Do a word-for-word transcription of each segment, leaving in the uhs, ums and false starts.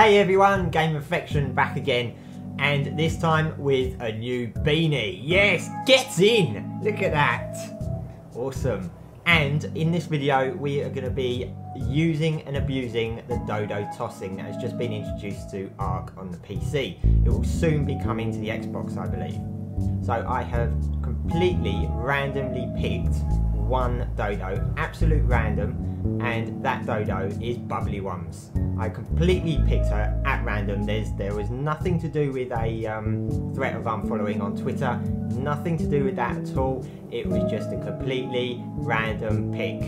Hey everyone, Game Affection back again, and this time with a new beanie. Yes, gets in! Look at that. Awesome. And in this video, we are going to be using and abusing the Dodo Tossing that has just been introduced to ARK on the P C. It will soon be coming to the Xbox, I believe. So I have completely randomly picked one Dodo, absolute random. And that Dodo is Bubbly Wums. I completely picked her at random. There's, there was nothing to do with a um, threat of unfollowing on Twitter, nothing to do with that at all. It was just a completely random pick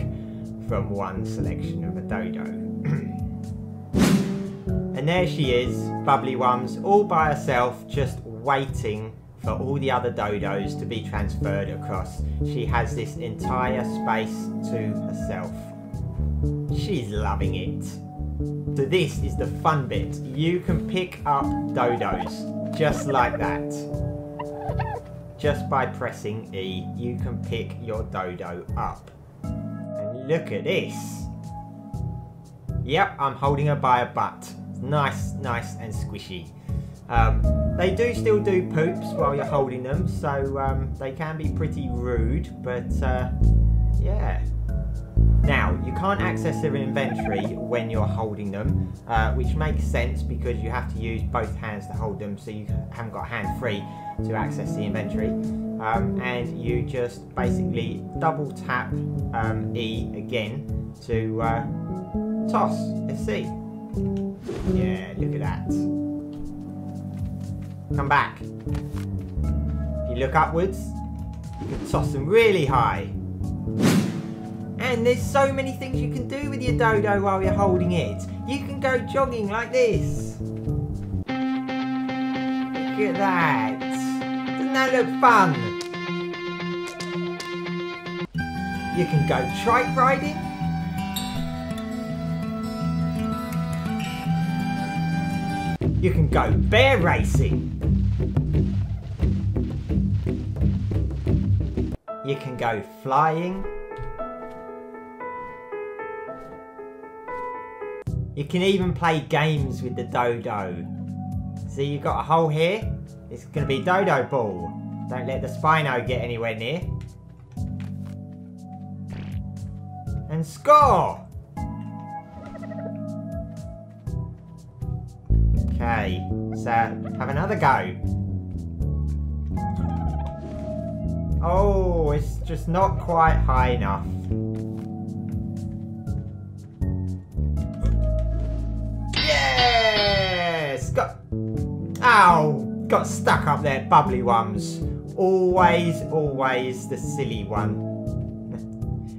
from one selection of a Dodo. And there she is, Bubbly Wums, all by herself, just waiting for all the other Dodos to be transferred across. She has this entire space to herself. She's loving it. So this is the fun bit. You can pick up Dodos just like that. Just by pressing E, you can pick your Dodo up. And look at this. Yep, I'm holding her by a butt. Nice, nice and squishy. Um, they do still do poops while you're holding them, so um, they can be pretty rude, but uh, yeah. Now, you can't access their inventory when you're holding them, uh, which makes sense because you have to use both hands to hold them, so you haven't got hand free to access the inventory. Um, and you just basically double tap um, E again to uh, toss. Let's see. Yeah, look at that. Come back. If you look upwards, you can toss them really high. And there's so many things you can do with your Dodo while you're holding it. You can go jogging like this. Look at that. Doesn't that look fun? You can go trike riding. You can go bear racing. You can go flying. You can even play games with the Dodo. See, you've got a hole here. It's going to be Dodo Ball. Don't let the Spino get anywhere near. And score! Okay, so have another go. Oh, it's just not quite high enough. Got, ow, got stuck up there, Bubbly Wums. Always, always the silly one.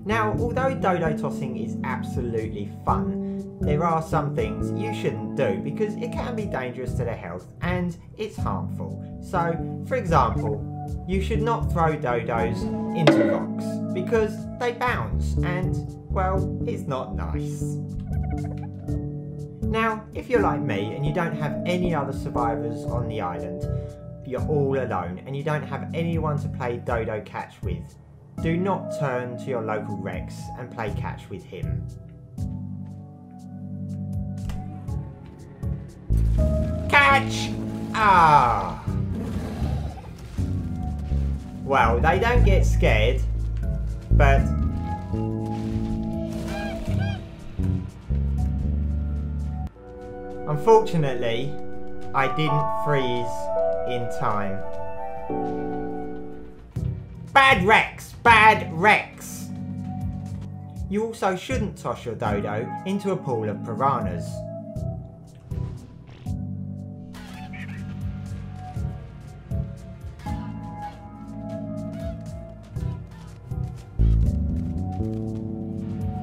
Now, although Dodo Tossing is absolutely fun, there are some things you shouldn't do because it can be dangerous to their health and it's harmful. So, for example, you should not throw Dodos into rocks because they bounce and, well, it's not nice. Now, if you're like me and you don't have any other survivors on the island, you're all alone and you don't have anyone to play Dodo Catch with, do not turn to your local REX and play catch with him. Catch! Ah! Well, they don't get scared, but unfortunately, I didn't freeze in time. Bad Rex! Bad Rex! You also shouldn't toss your Dodo into a pool of piranhas.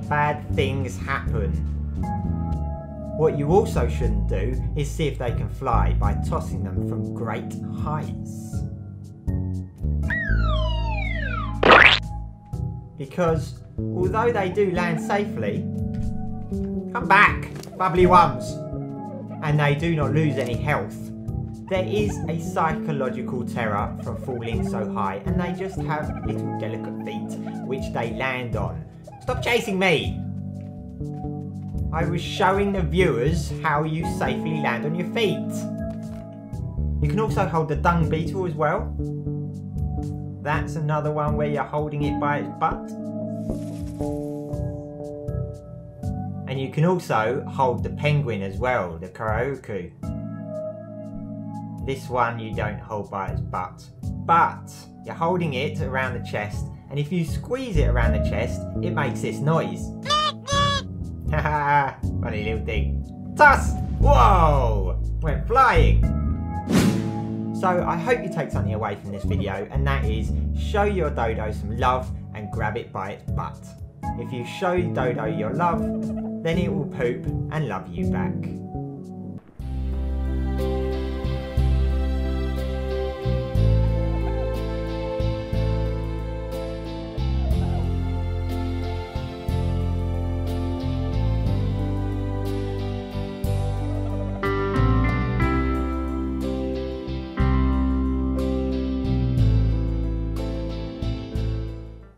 Bad things happen. What you also shouldn't do is see if they can fly by tossing them from great heights. Because although they do land safely, come back, Bubbly Wums, and they do not lose any health, there is a psychological terror from falling so high and they just have little delicate feet which they land on. Stop chasing me! I was showing the viewers how you safely land on your feet. You can also hold the dung beetle as well. That's another one where you're holding it by its butt. And you can also hold the penguin as well, the Kairuku. This one you don't hold by its butt, but you're holding it around the chest, and if you squeeze it around the chest, it makes this noise. Haha, funny little thing. Toss! Whoa! Went flying! So I hope you take something away from this video, and that is show your dodo some love and grab it by its butt. If you show Dodo your love, then it will poop and love you back.